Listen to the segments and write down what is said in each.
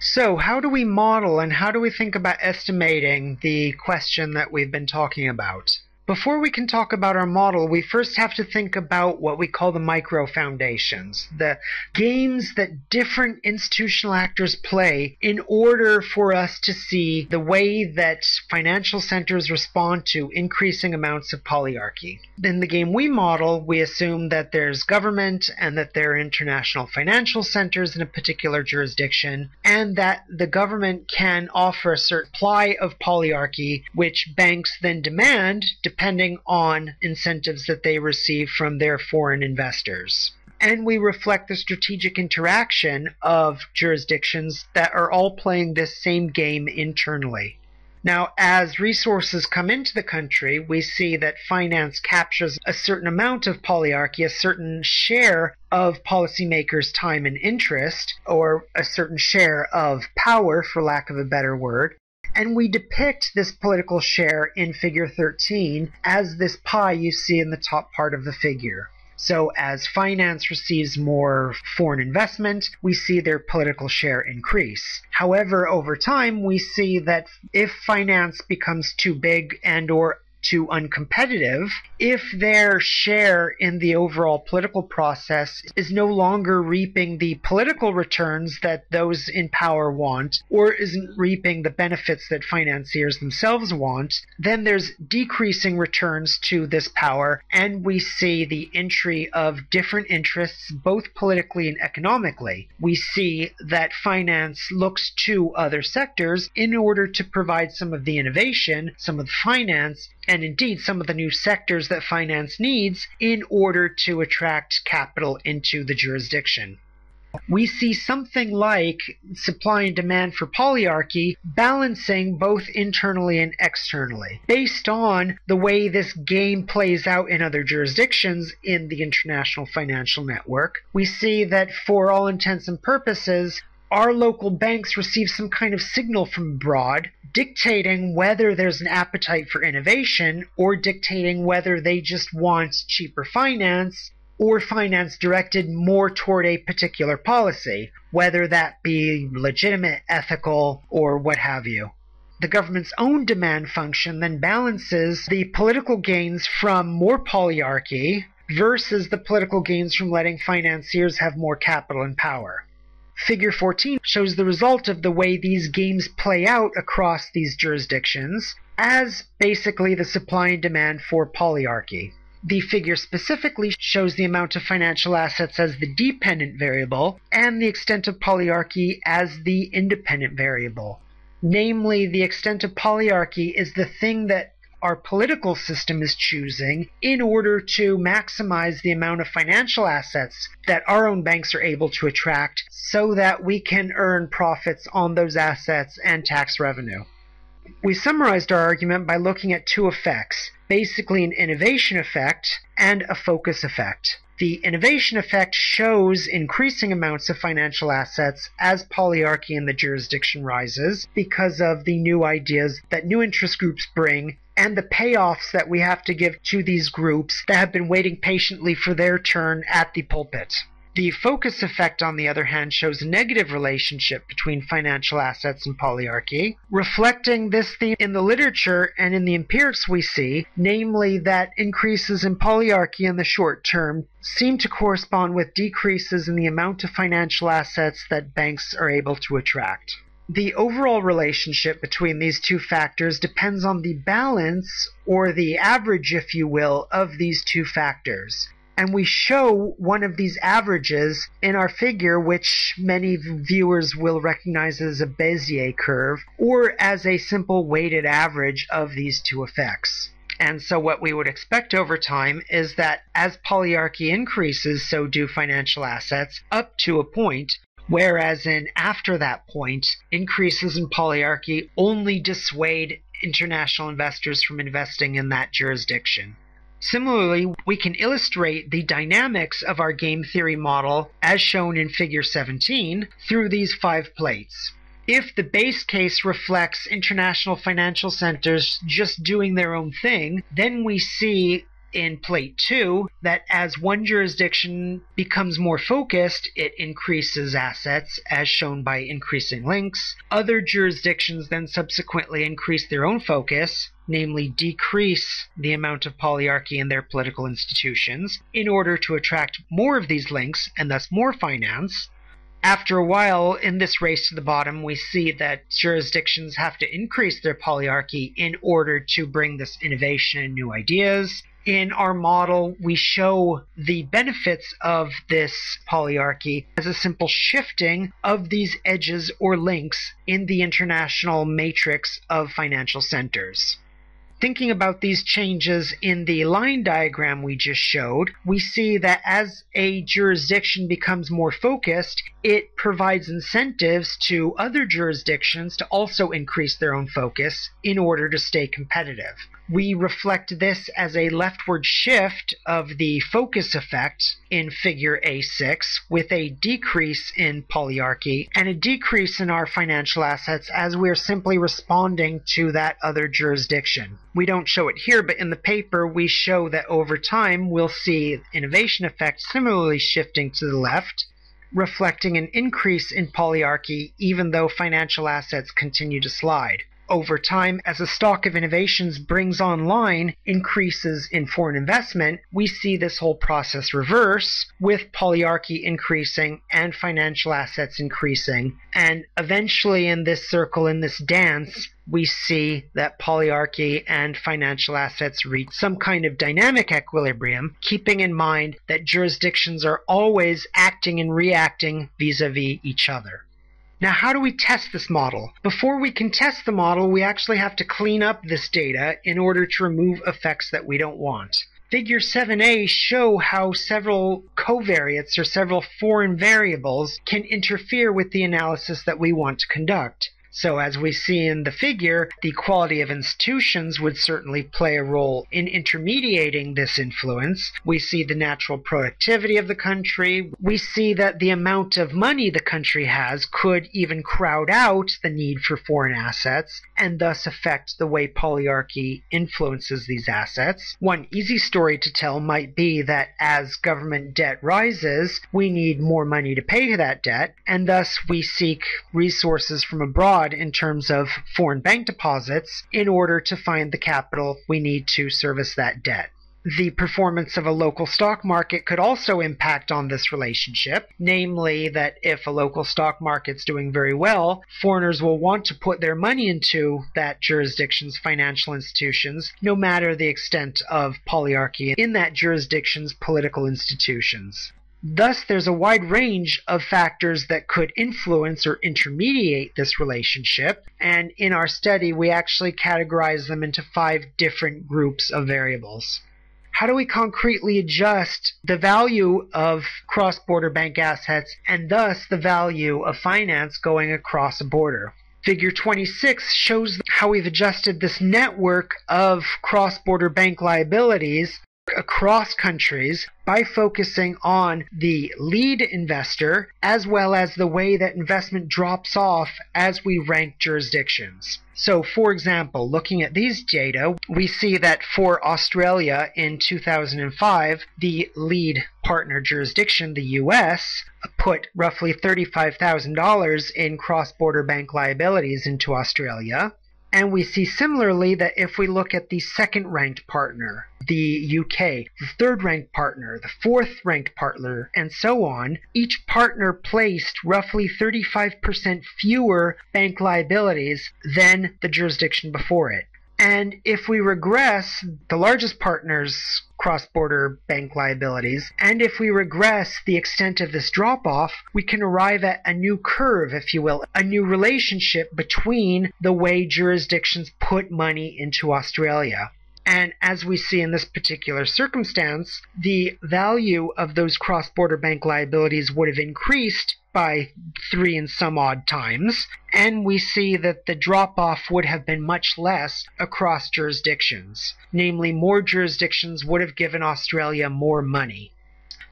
So how do we model and how do we think about estimating the question that we've been talking about? Before we can talk about our model, we first have to think about what we call the micro-foundations, the games that different institutional actors play in order for us to see the way that financial centers respond to increasing amounts of polyarchy. In the game we model, we assume that there's government and that there are international financial centers in a particular jurisdiction, and that the government can offer a certain supply of polyarchy, which banks then demand, depending on incentives that they receive from their foreign investors. And we reflect the strategic interaction of jurisdictions that are all playing this same game internally. Now, as resources come into the country, we see that finance captures a certain amount of polyarchy, a certain share of policymakers' time and interest, or a certain share of power, for lack of a better word. And we depict this political share in figure 13 as this pie you see in the top part of the figure. So as finance receives more foreign investment, we see their political share increase. However, over time, we see that if finance becomes too big and or too uncompetitive, if their share in the overall political process is no longer reaping the political returns that those in power want, or isn't reaping the benefits that financiers themselves want, then there's decreasing returns to this power, and we see the entry of different interests, both politically and economically. We see that finance looks to other sectors in order to provide some of the innovation, some of the finance, and indeed some of the new sectors that finance needs in order to attract capital into the jurisdiction. We see something like supply and demand for polyarchy balancing both internally and externally, based on the way this game plays out in other jurisdictions in the International Financial Network. We see that for all intents and purposes, our local banks receive some kind of signal from abroad, dictating whether there's an appetite for innovation, or dictating whether they just want cheaper finance, or finance directed more toward a particular policy, whether that be legitimate, ethical, or what have you. The government's own demand function then balances the political gains from more polyarchy versus the political gains from letting financiers have more capital and power. Figure 14 shows the result of the way these games play out across these jurisdictions as basically the supply and demand for polyarchy. The figure specifically shows the amount of financial assets as the dependent variable and the extent of polyarchy as the independent variable. Namely, the extent of polyarchy is the thing that our political system is choosing in order to maximize the amount of financial assets that our own banks are able to attract so that we can earn profits on those assets and tax revenue. We summarized our argument by looking at two effects, basically an innovation effect and a focus effect. The innovation effect shows increasing amounts of financial assets as polyarchy in the jurisdiction rises because of the new ideas that new interest groups bring and the payoffs that we have to give to these groups that have been waiting patiently for their turn at the pulpit. The focus effect, on the other hand, shows a negative relationship between financial assets and polyarchy, reflecting this theme in the literature and in the empirics we see, namely that increases in polyarchy in the short term seem to correspond with decreases in the amount of financial assets that banks are able to attract. The overall relationship between these two factors depends on the balance, or the average, if you will, of these two factors. And we show one of these averages in our figure, which many viewers will recognize as a Bézier curve, or as a simple weighted average of these two effects. And so what we would expect over time is that as polyarchy increases, so do financial assets, up to a point, whereas in after that point, increases in polyarchy only dissuade international investors from investing in that jurisdiction. Similarly, we can illustrate the dynamics of our game theory model, as shown in figure 17, through these five plates. If the base case reflects international financial centers just doing their own thing, then we see in Plate 2 that as one jurisdiction becomes more focused, it increases assets, as shown by increasing links. Other jurisdictions then subsequently increase their own focus, namely decrease the amount of polyarchy in their political institutions, in order to attract more of these links and thus more finance. After a while, in this race to the bottom, we see that jurisdictions have to increase their polyarchy in order to bring this innovation and new ideas. In our model, we show the benefits of this polyarchy as a simple shifting of these edges or links in the international matrix of financial centers. Thinking about these changes in the line diagram we just showed, we see that as a jurisdiction becomes more focused, it provides incentives to other jurisdictions to also increase their own focus in order to stay competitive. We reflect this as a leftward shift of the focus effect in figure A6, with a decrease in polyarchy and a decrease in our financial assets as we're simply responding to that other jurisdiction. We don't show it here, but in the paper we show that over time we'll see innovation effect similarly shifting to the left, reflecting an increase in polyarchy even though financial assets continue to slide. Over time, as the stock of innovations brings online increases in foreign investment, we see this whole process reverse, with polyarchy increasing and financial assets increasing. And eventually in this circle, in this dance, we see that polyarchy and financial assets reach some kind of dynamic equilibrium, keeping in mind that jurisdictions are always acting and reacting vis-a-vis each other. Now, how do we test this model? Before we can test the model, we actually have to clean up this data in order to remove effects that we don't want. Figure 7a shows how several covariates, or several foreign variables, can interfere with the analysis that we want to conduct. So as we see in the figure, the quality of institutions would certainly play a role in intermediating this influence. We see the natural productivity of the country. We see that the amount of money the country has could even crowd out the need for foreign assets and thus affect the way polyarchy influences these assets. One easy story to tell might be that as government debt rises, we need more money to pay that debt, and thus we seek resources from abroad in terms of foreign bank deposits in order to find the capital we need to service that debt. The performance of a local stock market could also impact on this relationship, namely that if a local stock market's doing very well, foreigners will want to put their money into that jurisdiction's financial institutions, no matter the extent of polyarchy in that jurisdiction's political institutions. Thus, there's a wide range of factors that could influence or intermediate this relationship, and in our study we actually categorize them into 5 different groups of variables. How do we concretely adjust the value of cross-border bank assets and thus the value of finance going across a border? Figure 26 shows how we've adjusted this network of cross-border bank liabilities across countries by focusing on the lead investor, as well as the way that investment drops off as we rank jurisdictions. So, for example, looking at these data, we see that for Australia in 2005, the lead partner jurisdiction, the US, put roughly $35,000 in cross-border bank liabilities into Australia. And we see similarly that if we look at the second-ranked partner, the UK, the third-ranked partner, the fourth-ranked partner, and so on, each partner placed roughly 35% fewer bank liabilities than the jurisdiction before it. And if we regress the largest partner's cross-border bank liabilities, and if we regress the extent of this drop-off, we can arrive at a new curve, if you will, a new relationship between the way jurisdictions put money into Australia. And as we see in this particular circumstance, the value of those cross-border bank liabilities would have increased by 3 and some odd times, and we see that the drop-off would have been much less across jurisdictions. Namely, more jurisdictions would have given Australia more money.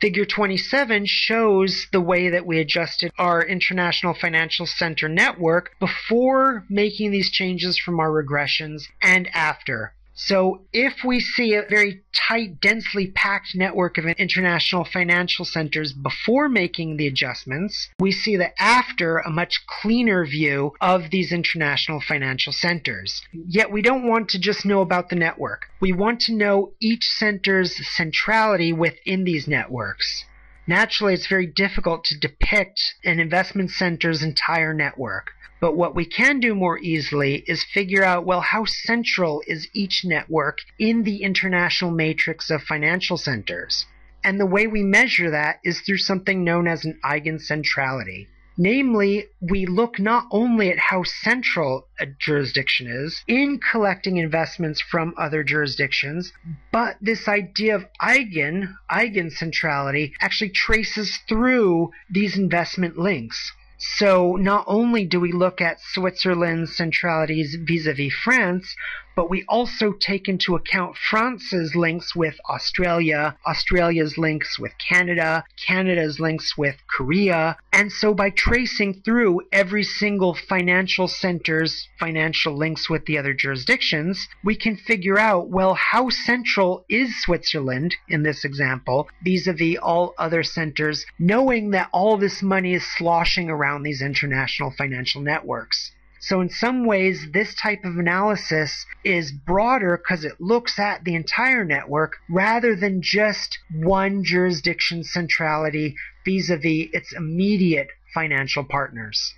Figure 27 shows the way that we adjusted our International Financial Center network before making these changes from our regressions and after. So if we see a very tight, densely packed network of international financial centers before making the adjustments, we see that after a much cleaner view of these international financial centers. Yet we don't want to just know about the network. We want to know each center's centrality within these networks. Naturally, it's very difficult to depict an investment center's entire network. But what we can do more easily is figure out, well, how central is each network in the international matrix of financial centers? And the way we measure that is through something known as an eigencentrality. Namely, we look not only at how central a jurisdiction is in collecting investments from other jurisdictions, but this idea of eigencentrality, actually traces through these investment links. So not only do we look at Switzerland's centralities vis-à-vis France, but we also take into account France's links with Australia, Australia's links with Canada, Canada's links with Korea. And so by tracing through every single financial center's financial links with the other jurisdictions, we can figure out, well, how central is Switzerland in this example vis-a-vis all other centers, knowing that all this money is sloshing around these international financial networks. So in some ways, this type of analysis is broader because it looks at the entire network rather than just one jurisdiction's centrality vis-a-vis its immediate financial partners.